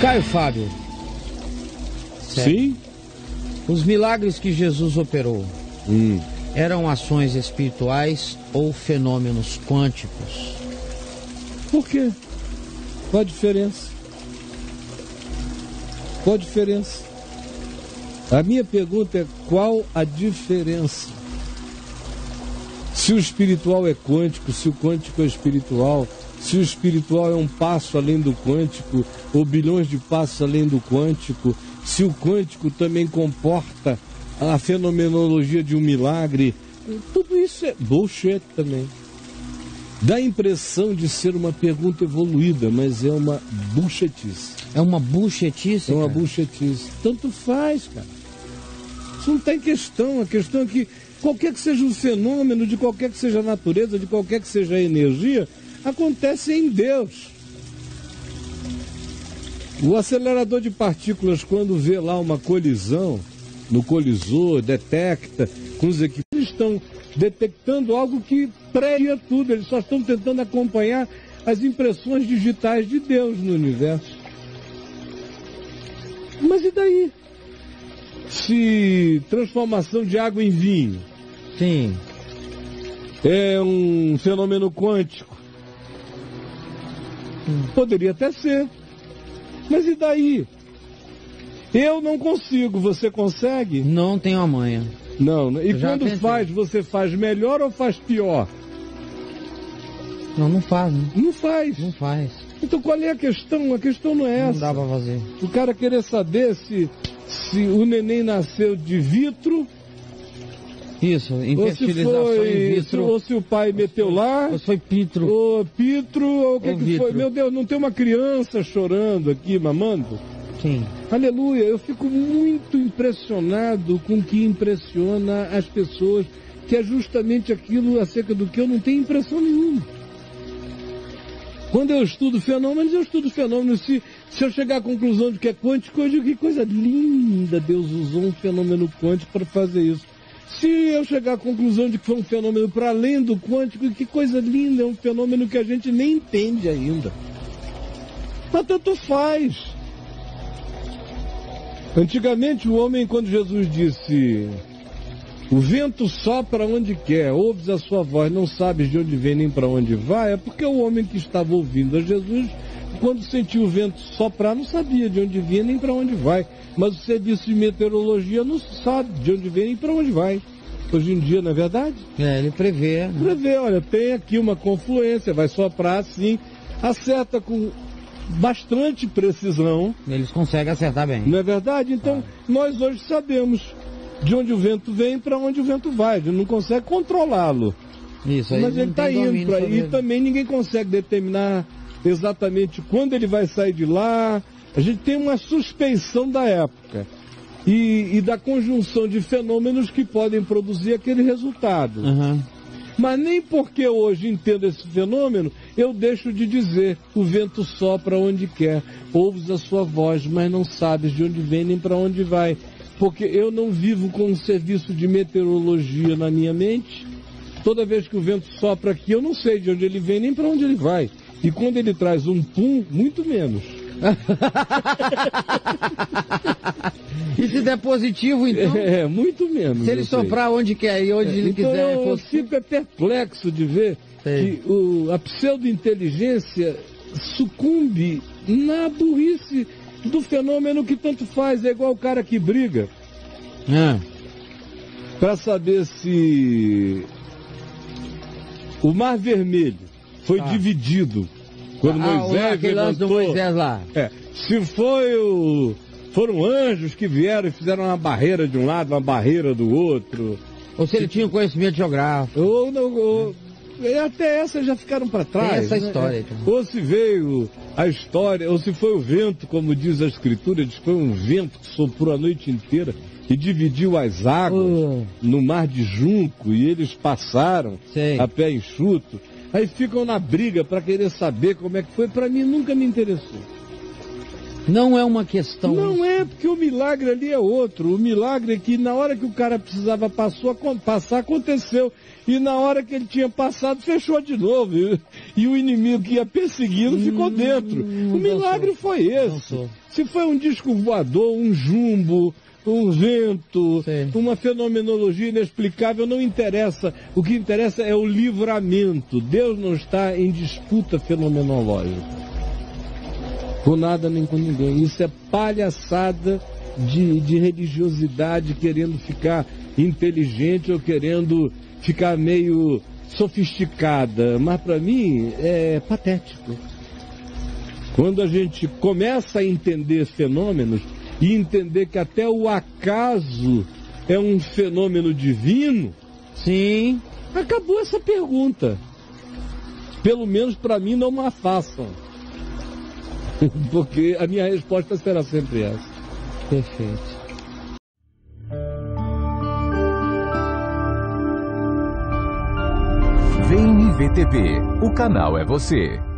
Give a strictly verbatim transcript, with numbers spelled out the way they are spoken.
Caio Fábio. Certo? Sim. Os milagres que Jesus operou hum. eram ações espirituais ou fenômenos quânticos? Por quê? Qual a diferença? Qual a diferença? A minha pergunta é qual a diferença? Se o espiritual é quântico, se o quântico é espiritual, se o espiritual é um passo além do quântico, ou bilhões de passos além do quântico, se o quântico também comporta a fenomenologia de um milagre, tudo isso é bullshit também. Dá a impressão de ser uma pergunta evoluída, mas é uma bullshitice. É uma bullshitice? É uma bullshitice. Tanto faz, cara. Isso não está em questão. A questão é que qualquer que seja o fenômeno, de qualquer que seja a natureza, de qualquer que seja a energia, acontece em Deus. O acelerador de partículas, quando vê lá uma colisão, no colisor, detecta, com os equipamentos, eles estão detectando algo que prévia tudo, eles só estão tentando acompanhar as impressões digitais de Deus no universo. Mas e daí? Se transformação de água em vinho, sim, é um fenômeno quântico, hum. poderia até ser, mas e daí? Eu não consigo, você consegue? Não tenho a manha. Não, e quando pensei. faz, você faz melhor ou faz pior? Não, não faz, né? Não faz. Não faz. Então qual é a questão? A questão não é não essa. Não dá pra fazer. O cara querer saber se, se o neném nasceu de vitro... Isso, infertilização ou se foi, in vitro. Ou se o pai meteu foi, lá... Ou se foi pitro. Ou pitro, ou o que, que foi? Meu Deus, não tem uma criança chorando aqui, mamando? Sim. Aleluia, eu fico muito impressionado com o que impressiona as pessoas, que é justamente aquilo acerca do que eu não tenho impressão nenhuma. Quando eu estudo fenômenos, eu estudo fenômenos. Se, se eu chegar à conclusão de que é quântico, eu digo que coisa linda, Deus usou um fenômeno quântico para fazer isso. Se eu chegar à conclusão de que foi um fenômeno para além do quântico, que coisa linda, é um fenômeno que a gente nem entende ainda. Mas tanto faz. Antigamente o homem, quando Jesus disse, o vento sopra onde quer, ouves a sua voz, não sabes de onde vem nem para onde vai, é porque o homem que estava ouvindo a Jesus, quando sentiu o vento soprar, não sabia de onde vinha nem para onde vai. Mas o serviço de meteorologia não sabe de onde vem nem para onde vai. Hoje em dia, não é verdade? É, ele prevê. Né? Prevê, olha, tem aqui uma confluência, vai soprar assim, acerta com... bastante precisão. Eles conseguem acertar bem. Não é verdade? Então, ah. nós hoje sabemos de onde o vento vem e para onde o vento vai. A gente não consegue controlá-lo. Isso aí. Mas ele está indo para aí. E também ninguém consegue determinar exatamente quando ele vai sair de lá. A gente tem uma suspeição da época e, e da conjunção de fenômenos que podem produzir aquele resultado. Uhum. Mas nem porque hoje entendo esse fenômeno, eu deixo de dizer, o vento sopra onde quer, ouves a sua voz, mas não sabes de onde vem nem para onde vai. Porque eu não vivo com um serviço de meteorologia na minha mente. Toda vez que o vento sopra aqui, eu não sei de onde ele vem nem para onde ele vai. E quando ele traz um pum, muito menos. E se der positivo, então? É, muito menos. Se ele soprar onde quer e onde é, ele então quiser. Eu fico é perplexo de ver Sim. que o, a pseudo-inteligência sucumbe na burrice do fenômeno que tanto faz. É igual o cara que briga é. para saber se o Mar Vermelho foi ah. dividido. Quando ah, Moisés levantou, do Moisés lá. É, se foi o, foram anjos que vieram e fizeram uma barreira de um lado, uma barreira do outro. Ou se, se ele tinha conhecimento geográfico. Ou, não, ou é. Até essas já ficaram para trás. Tem essa né? história. Então. Ou se veio a história, ou se foi o vento, como diz a Escritura, diz que foi um vento que soprou a noite inteira e dividiu as águas uh. no mar de junco e eles passaram Sei. a pé enxuto. Aí ficam na briga para querer saber como é que foi. Para mim nunca me interessou. Não é uma questão... Não é, porque o milagre ali é outro. O milagre é que na hora que o cara precisava passou, passar, aconteceu. E na hora que ele tinha passado, fechou de novo. E, e o inimigo que ia perseguindo ficou hum, dentro. O milagre foi esse. Se foi um disco voador, um jumbo, um vento, sim, uma fenomenologia inexplicável, não interessa. O que interessa é o livramento. Deus não está em disputa fenomenológica. Com nada nem com ninguém. Isso é palhaçada de, de religiosidade, querendo ficar inteligente ou querendo ficar meio sofisticada. Mas para mim é patético. Quando a gente começa a entender fenômenos e entender que até o acaso é um fenômeno divino, sim, acabou essa pergunta. Pelo menos para mim não me façam. Porque a minha resposta será sempre essa. Perfeito. Vem e Vê T V. O canal é você.